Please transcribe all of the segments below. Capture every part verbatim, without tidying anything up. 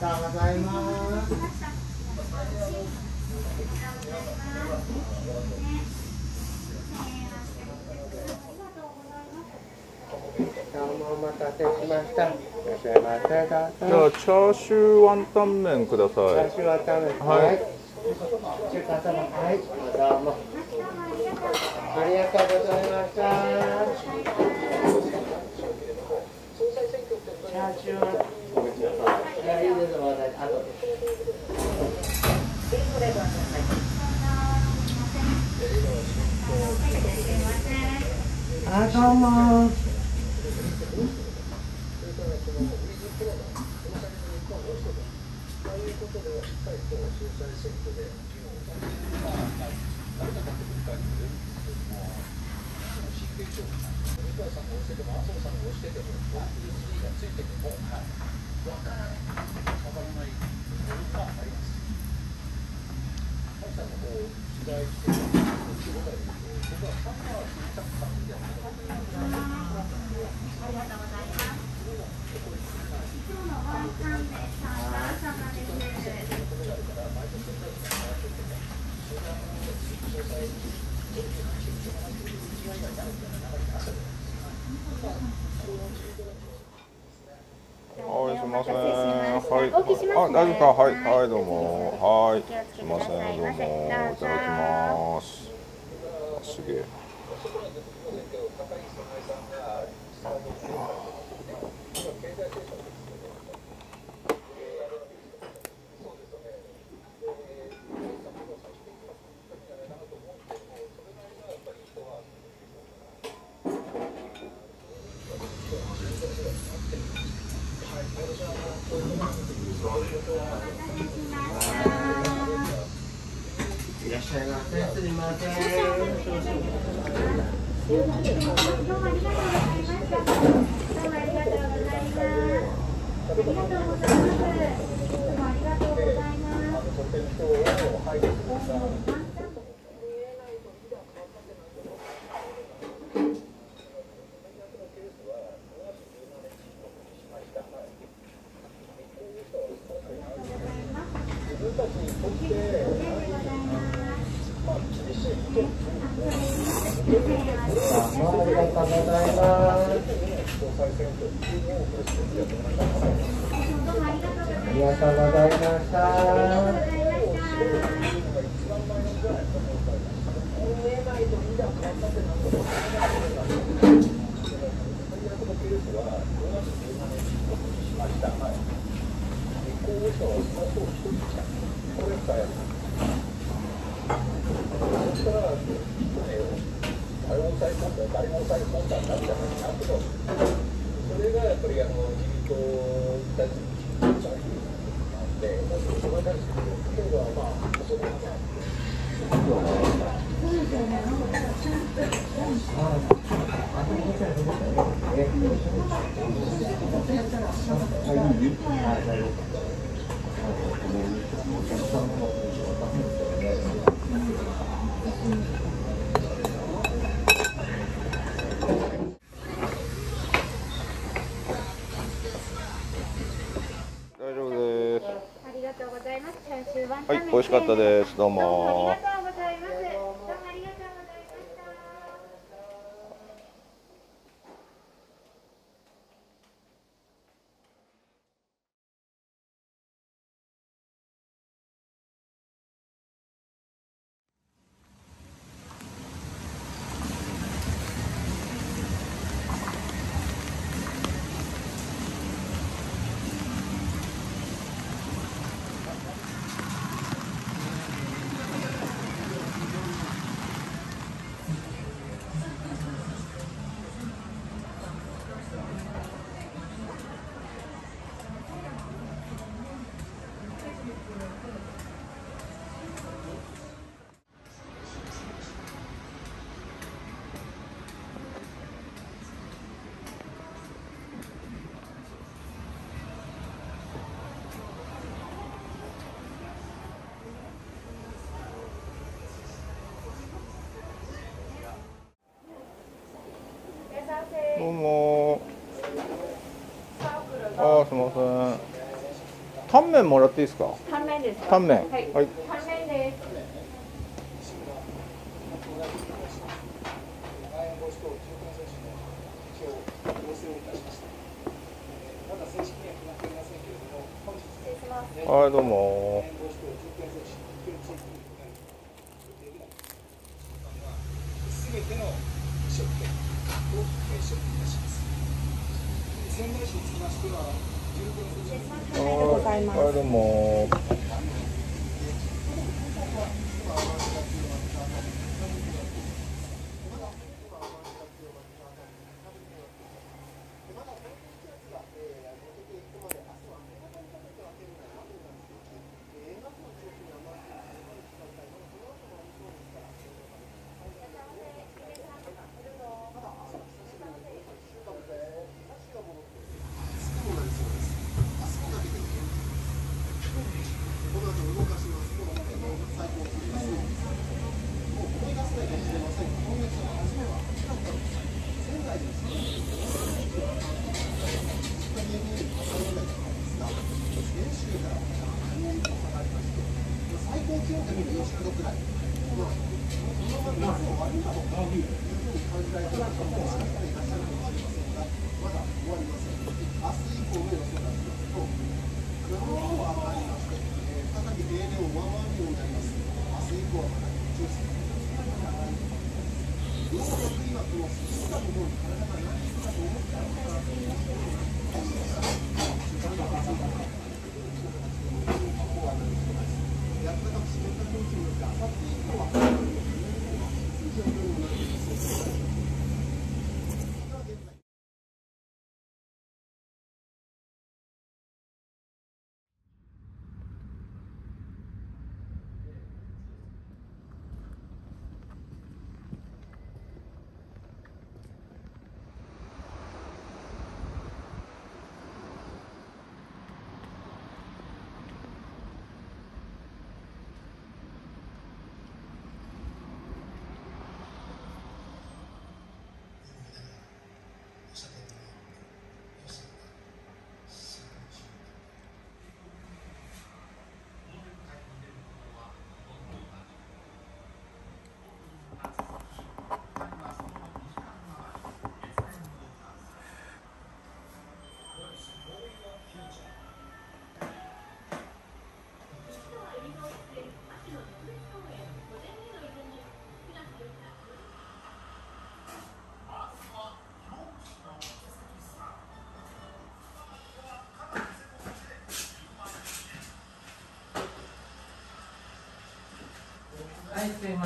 とうございます。どうもお待たせしました。いらっしゃいませ。じゃあチャーシューワンタン麺ください。チャーシューワンタン麺。はい。中華そば、はい、どうもありがとうございました。チャーシューはごめんなさい。いや、いいです、まだあとで。あ、どうも。あ、大丈夫か、はい、はい、どうも、はい、すみません、どうも、いただきます。あ、すげえ。はい、美味しかったです。どうも。どうも。あ、すみません。タンメンもらっていいですか？タンメンですか？タンメン。はい。タンメンです。はい、どうも。はい、どうも。はい、どうもすみま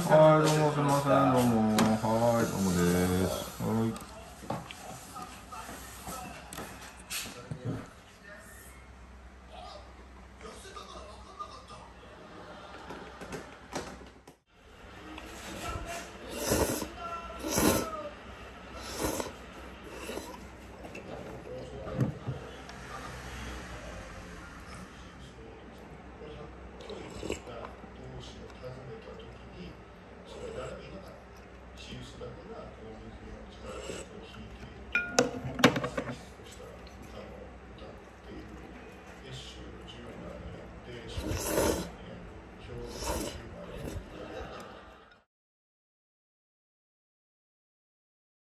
せん、どうも、はい、どうもです。